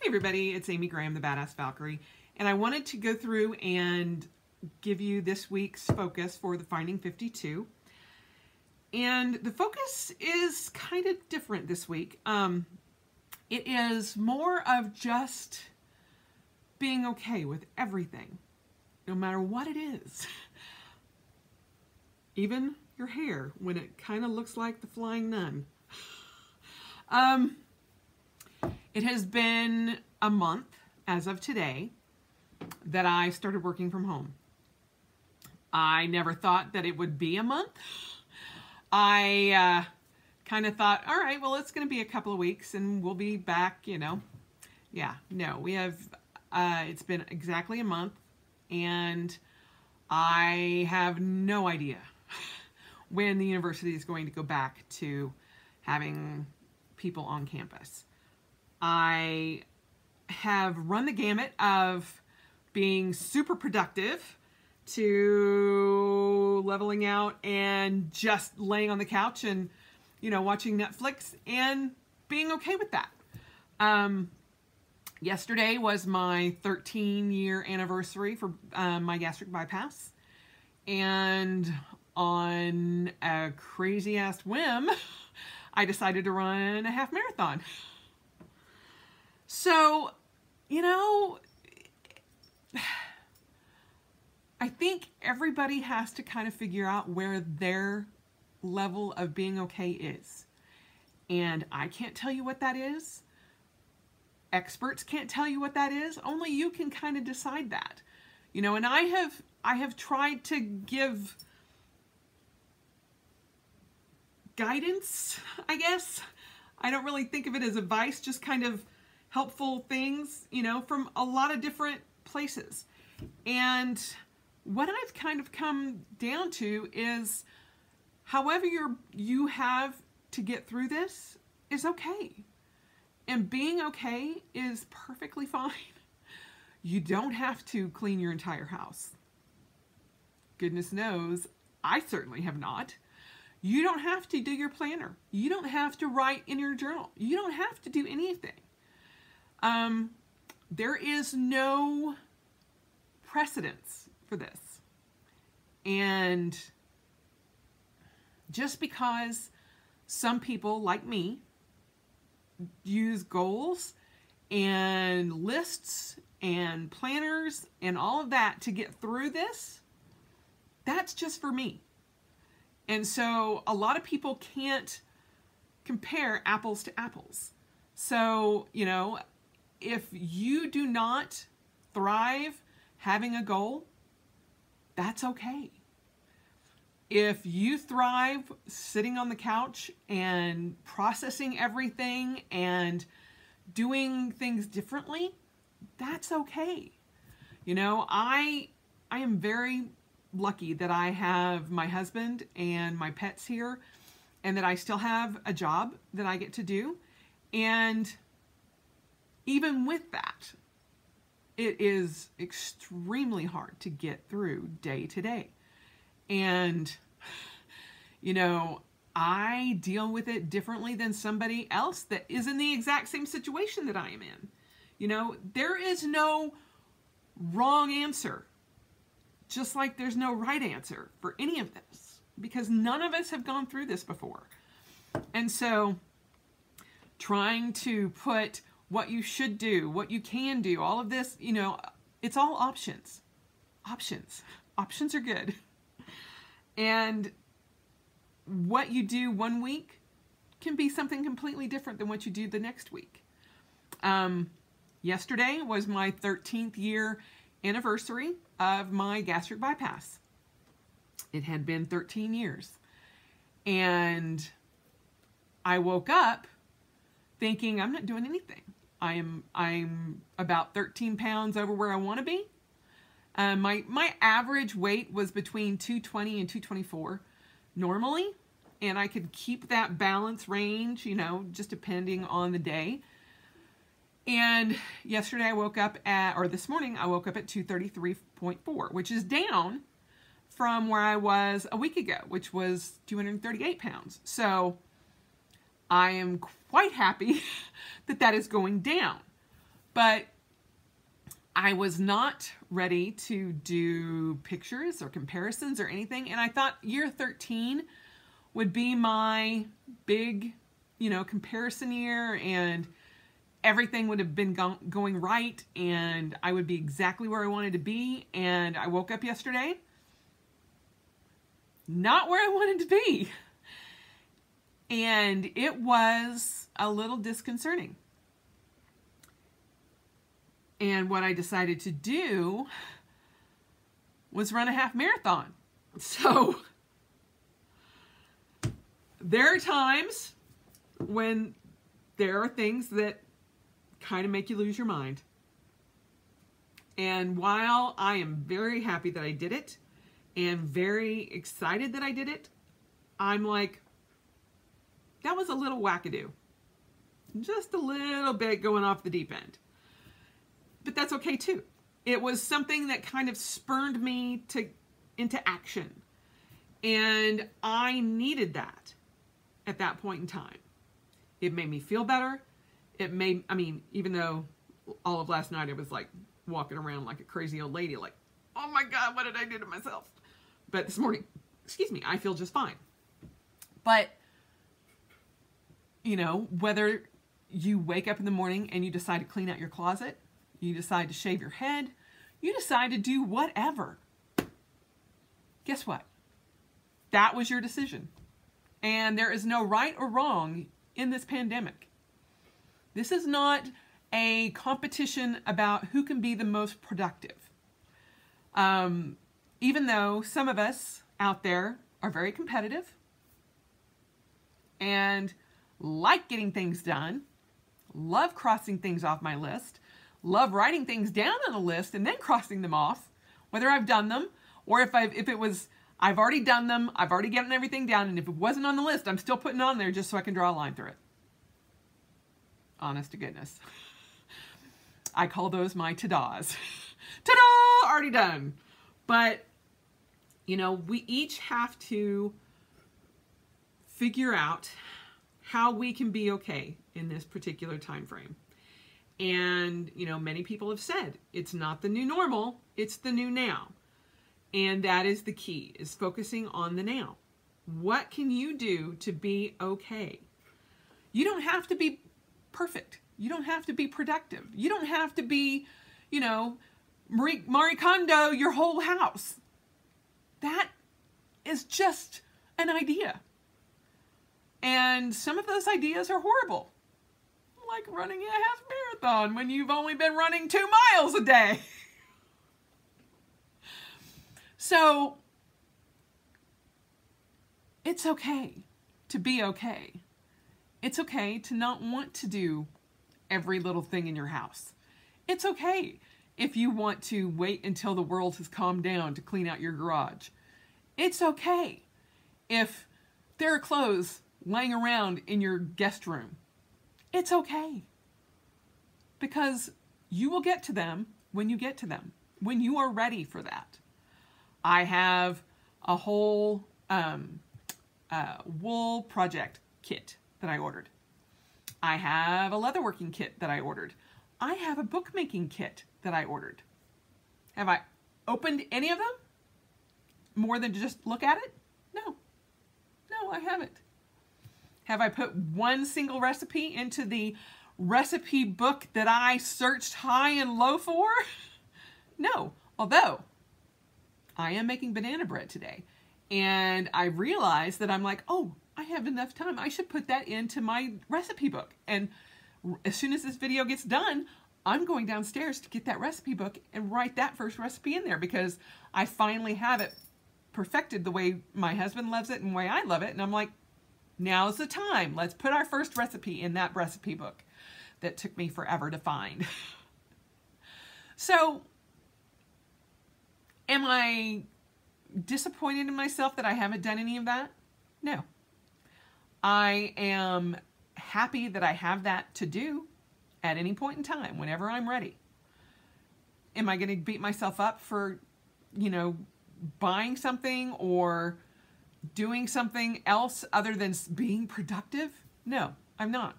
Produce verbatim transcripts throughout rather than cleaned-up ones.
Hey everybody, it's Amy Graham, the Badass Valkyrie, and I wanted to go through and give you this week's focus for the Finding fifty-two. And the focus is kind of different this week. Um, it is more of just being okay with everything, no matter what it is. Even your hair, when it kind of looks like the flying nun. um... It has been a month, as of today, that I started working from home. I never thought that it would be a month. I uh, kind of thought, all right, well, it's going to be a couple of weeks and we'll be back, you know. Yeah, no, we have, uh, it's been exactly a month and I have no idea when the university is going to go back to having people on campus. I have run the gamut of being super productive to leveling out and just laying on the couch and, you know, watching Netflix and being okay with that. Um, yesterday was my thirteen year anniversary for uh, my gastric bypass. And on a crazy ass whim, I decided to run a half marathon. So, you know, I think everybody has to kind of figure out where their level of being okay is. And I can't tell you what that is. Experts can't tell you what that is. Only you can kind of decide that. You know, and I have I have tried to give guidance, I guess. I don't really think of it as advice, just kind of helpful things, you know, from a lot of different places. And what I've kind of come down to is however you're, you have to get through this is okay. And being okay is perfectly fine. You don't have to clean your entire house. Goodness knows, I certainly have not. You don't have to do your planner. You don't have to write in your journal. You don't have to do anything. Um, there is no precedence for this. And just because some people like me use goals and lists and planners and all of that to get through this, that's just for me. And so a lot of people can't compare apples to apples. So, you know, if you do not thrive having a goal, that's okay. If you thrive sitting on the couch and processing everything and doing things differently, that's okay. You know, I I am very lucky that I have my husband and my pets here and that I still have a job that I get to do. And even with that, it is extremely hard to get through day to day. And, you know, I deal with it differently than somebody else that is in the exact same situation that I am in. You know, there is no wrong answer, just like there's no right answer for any of this, because none of us have gone through this before. And so trying to put what you should do, what you can do, all of this, you know, it's all options. Options. Options are good. And what you do one week can be something completely different than what you do the next week. Um, yesterday was my thirteenth year anniversary of my gastric bypass. It had been thirteen years. And I woke up thinking, I'm not doing anything. I am I'm about thirteen pounds over where I want to be. Um, my, my average weight was between two twenty and two twenty-four normally, and I could keep that balance range, you know, just depending on the day. And yesterday I woke up at, or this morning I woke up at two thirty-three point four, which is down from where I was a week ago, which was two hundred thirty-eight pounds. So I am quite happy that that is going down. But I was not ready to do pictures or comparisons or anything, and I thought year thirteen would be my big, you know, comparison year, and everything would have been go going right, and I would be exactly where I wanted to be. And I woke up yesterday not where I wanted to be, and it was a little disconcerting. And what I decided to do was run a half marathon. So there are times when there are things that kind of make you lose your mind. And while I am very happy that I did it and very excited that I did it, I'm like, that was a little wackadoo. Just a little bit going off the deep end. But that's okay too. It was something that kind of spurred me to into action, and I needed that at that point in time. It made me feel better. It made, I mean, even though all of last night I was like walking around like a crazy old lady, like, oh my God, what did I do to myself? But this morning, excuse me, I feel just fine. But you know, whether you wake up in the morning and you decide to clean out your closet, you decide to shave your head, you decide to do whatever. Guess what? That was your decision. And there is no right or wrong in this pandemic. This is not a competition about who can be the most productive. Um, even though some of us out there are very competitive and like getting things done, love crossing things off my list, love writing things down on a list and then crossing them off, whether I've done them or if I've, if it was, I've already done them, I've already gotten everything down, and if it wasn't on the list, I'm still putting it on there just so I can draw a line through it. Honest to goodness. I call those my ta-da's. Ta-da! Already done. But, you know, we each have to figure out how we can be okay in this particular time frame. And, you know, many people have said, it's not the new normal, it's the new now. And that is the key, is focusing on the now. What can you do to be okay? You don't have to be perfect. You don't have to be productive. You don't have to be, you know, Marie, Marie Kondo your whole house. That is just an idea. And some of those ideas are horrible. Like running a half marathon when you've only been running two miles a day. So it's okay to be okay. It's okay to not want to do every little thing in your house. It's okay if you want to wait until the world has calmed down to clean out your garage. It's okay if there are clothes laying around in your guest room. It's okay, because you will get to them when you get to them, when you are ready for that. I have a whole um, uh, wool project kit that I ordered. I have a leatherworking kit that I ordered. I have a bookmaking kit that I ordered. Have I opened any of them more than just look at it? No, no, I haven't. Have I put one single recipe into the recipe book that I searched high and low for? No, although I am making banana bread today, and I realized that I'm like, oh, I have enough time. I should put that into my recipe book. And as soon as this video gets done, I'm going downstairs to get that recipe book and write that first recipe in there, because I finally have it perfected the way my husband loves it and the way I love it. And I'm like, now's the time. Let's put our first recipe in that recipe book that took me forever to find. So, am I disappointed in myself that I haven't done any of that? No. I am happy that I have that to do at any point in time, whenever I'm ready. Am I going to beat myself up for, you know, buying something or doing something else other than being productive? No, I'm not.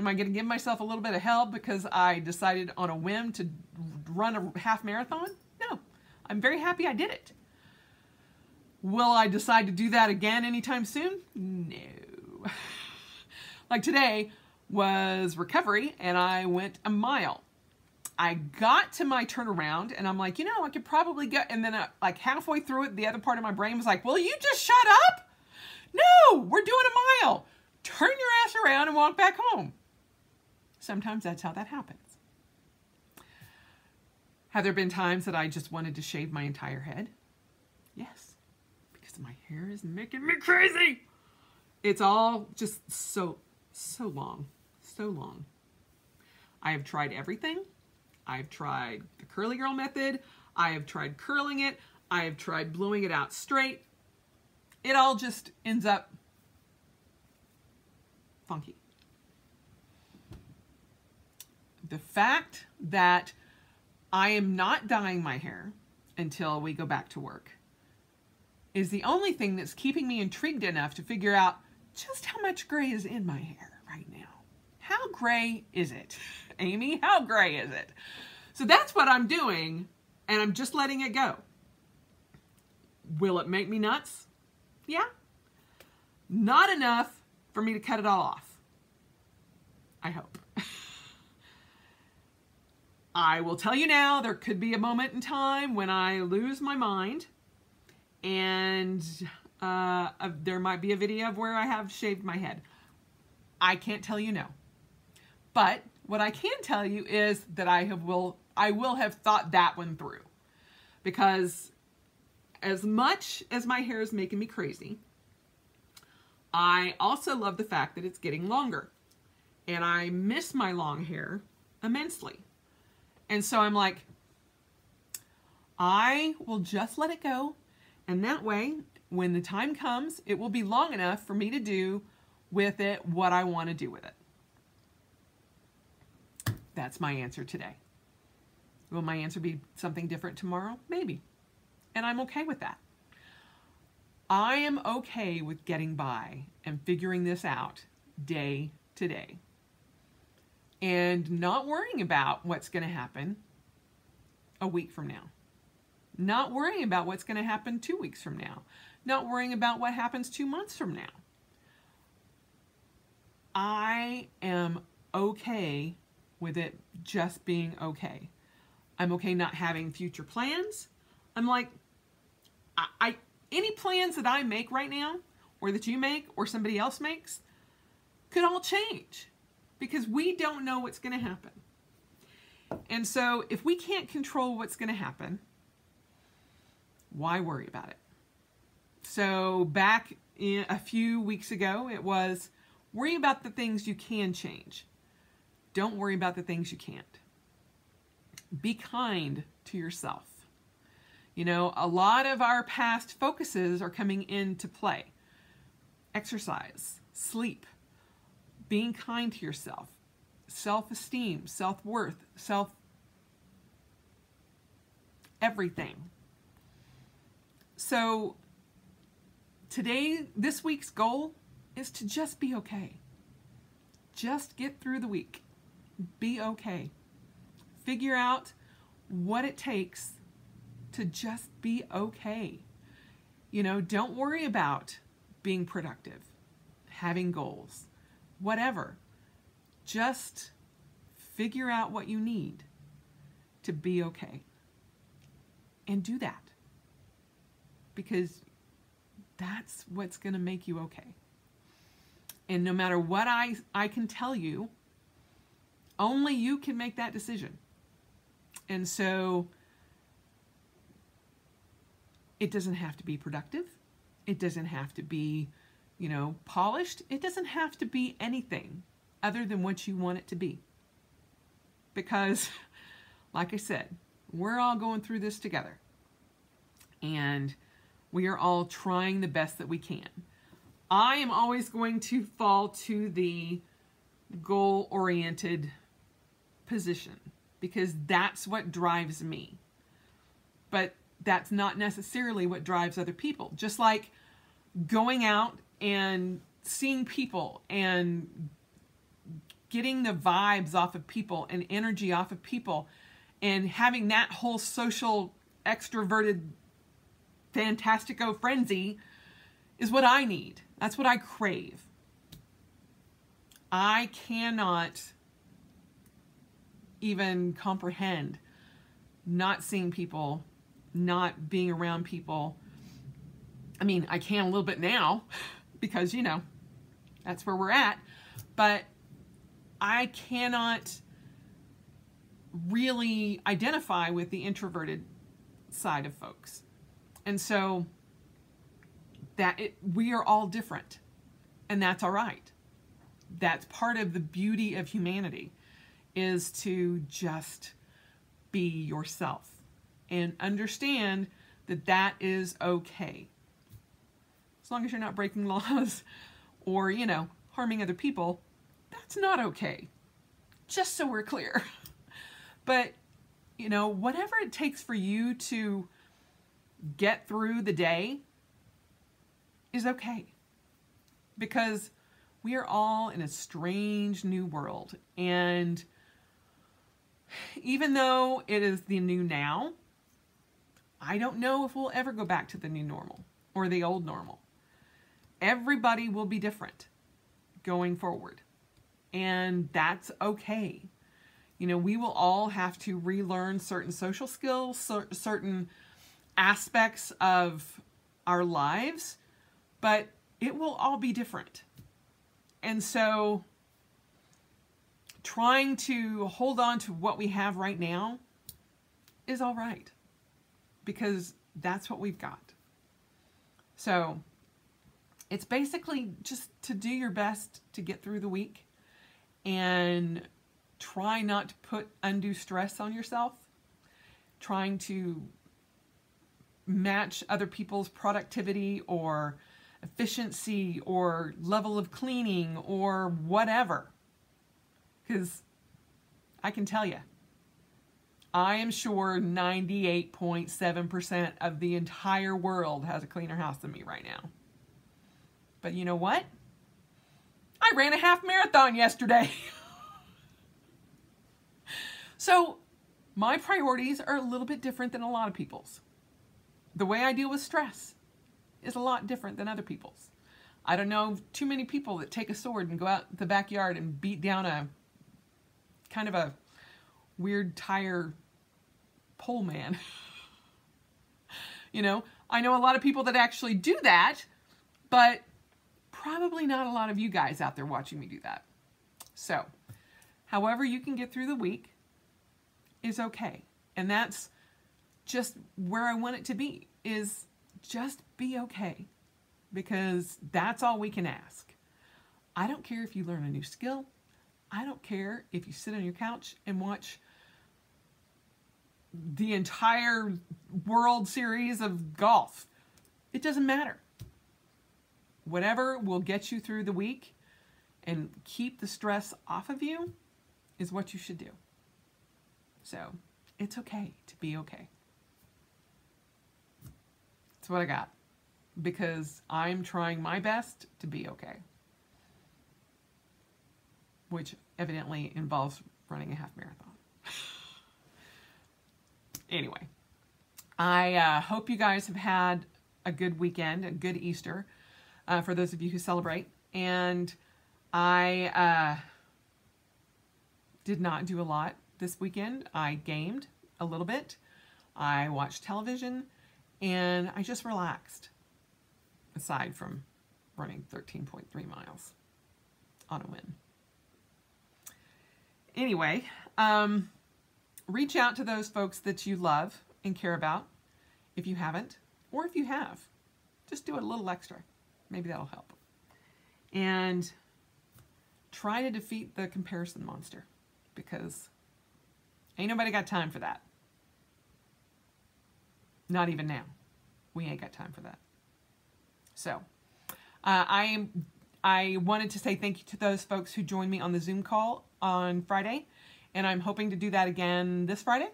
Am I going to give myself a little bit of hell because I decided on a whim to run a half marathon? No. I'm very happy I did it. Will I decide to do that again anytime soon? No. Like today was recovery and I went a mile. I got to my turnaround and I'm like, you know, I could probably go. And then uh, like halfway through it, the other part of my brain was like, will you just shut up? No, we're doing a mile. Turn your ass around and walk back home. Sometimes that's how that happens. Have there been times that I just wanted to shave my entire head? Yes, because my hair is making me crazy. It's all just so, so long, so long. I have tried everything. I've tried the Curly Girl method. I have tried curling it. I have tried blowing it out straight. It all just ends up funky. The fact that I am not dyeing my hair until we go back to work is the only thing that's keeping me intrigued enough to figure out just how much gray is in my hair right now. How gray is it? Amy, how gray is it? So that's what I'm doing, and I'm just letting it go. Will it make me nuts? Yeah. Not enough for me to cut it all off. I hope. I will tell you now, there could be a moment in time when I lose my mind, and uh, there might be a video of where I have shaved my head. I can't tell you no. But what I can tell you is that I have will I will have thought that one through, because as much as my hair is making me crazy, I also love the fact that it's getting longer, and I miss my long hair immensely. And so I'm like, I will just let it go, and that way, when the time comes, it will be long enough for me to do with it what I want to do with it. That's my answer today. Will my answer be something different tomorrow? Maybe. And I'm okay with that. I am okay with getting by and figuring this out day to day and not worrying about what's going to happen a week from now. Not worrying about what's going to happen two weeks from now. Not worrying about what happens two months from now. I am okay with it just being okay. I'm okay not having future plans. I'm like, I, I any plans that I make right now, or that you make, or somebody else makes, could all change, because we don't know what's going to happen. And so if we can't control what's going to happen, why worry about it? So back in, a few weeks ago, it was worry about the things you can change. Don't worry about the things you can't. Be kind to yourself. You know, a lot of our past focuses are coming into play. Exercise, sleep, being kind to yourself, self-esteem, self-worth, self... everything. So, today, this week's goal is to just be okay. Just get through the week. Be okay. Figure out what it takes to just be okay. You know, don't worry about being productive, having goals, whatever. Just figure out what you need to be okay. And do that. Because that's what's going to make you okay. And no matter what I, I can tell you, only you can make that decision. And so it doesn't have to be productive. It doesn't have to be, you know, polished. It doesn't have to be anything other than what you want it to be. Because, like I said, we're all going through this together. And we are all trying the best that we can. I am always going to fall to the goal-oriented position, because that's what drives me. But that's not necessarily what drives other people. Just like going out and seeing people and getting the vibes off of people and energy off of people and having that whole social extroverted fantastico frenzy is what I need. That's what I crave. I cannot even comprehend not seeing people, not being around people. I mean, I can a little bit now because, you know, that's where we're at, but I cannot really identify with the introverted side of folks. And so that it, we are all different, and that's all right. That's part of the beauty of humanity, is to just be yourself and understand that that is okay. As long as you're not breaking laws or, you know, harming other people, that's not okay. Just so we're clear. But, you know, whatever it takes for you to get through the day is okay. Because we are all in a strange new world. And even though it is the new now, I don't know if we'll ever go back to the new normal or the old normal. Everybody will be different going forward. And that's okay. You know, we will all have to relearn certain social skills, cer- certain aspects of our lives, but it will all be different. And so trying to hold on to what we have right now is all right, because that's what we've got. So it's basically just to do your best to get through the week and try not to put undue stress on yourself, trying to match other people's productivity or efficiency or level of cleaning or whatever. Because I can tell you, I am sure ninety-eight point seven percent of the entire world has a cleaner house than me right now. But you know what? I ran a half marathon yesterday. So my priorities are a little bit different than a lot of people's. The way I deal with stress is a lot different than other people's. I don't know too many people that take a sword and go out the backyard and beat down a kind of a weird tire pole man. You know, I know a lot of people that actually do that, but probably not a lot of you guys out there watching me do that. So, however you can get through the week is okay. And that's just where I want it to be, is just be okay, because that's all we can ask. I don't care if you learn a new skill. I don't care if you sit on your couch and watch the entire World Series of golf. It doesn't matter. Whatever will get you through the week and keep the stress off of you is what you should do. So it's okay to be okay. That's what I got, because I'm trying my best to be okay, which evidently involves running a half marathon. Anyway, I uh, hope you guys have had a good weekend, a good Easter, uh, for those of you who celebrate. And I uh, did not do a lot this weekend. I gamed a little bit, I watched television, and I just relaxed, aside from running thirteen point three miles on a whim. Anyway, um, reach out to those folks that you love and care about if you haven't, or if you have, just do it a little extra. Maybe that'll help. And try to defeat the comparison monster, because ain't nobody got time for that. Not even now. We ain't got time for that. So, uh, I, I wanted to say thank you to those folks who joined me on the Zoom call on Friday, and I'm hoping to do that again this Friday.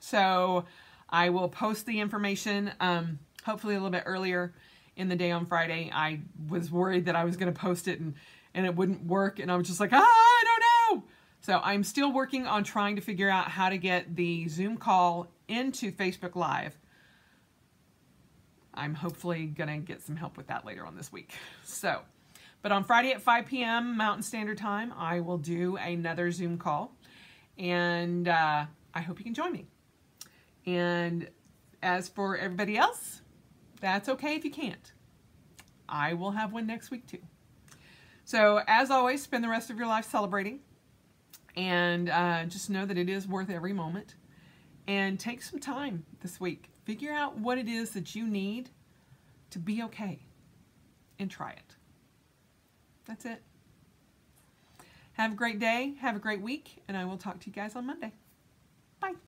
So, I will post the information, um, hopefully a little bit earlier in the day on Friday. I was worried that I was going to post it and, and it wouldn't work, and I was just like, ah, I So I'm still working on trying to figure out how to get the Zoom call into Facebook Live. I'm hopefully gonna get some help with that later on this week. So, but on Friday at five P M Mountain Standard Time, I will do another Zoom call, and uh, I hope you can join me. And as for everybody else, that's okay if you can't. I will have one next week too. So as always, spend the rest of your life celebrating, and uh, just know that it is worth every moment. And take some time this week. Figure out what it is that you need to be okay and try it. That's it. Have a great day. Have a great week. And I will talk to you guys on Monday. Bye.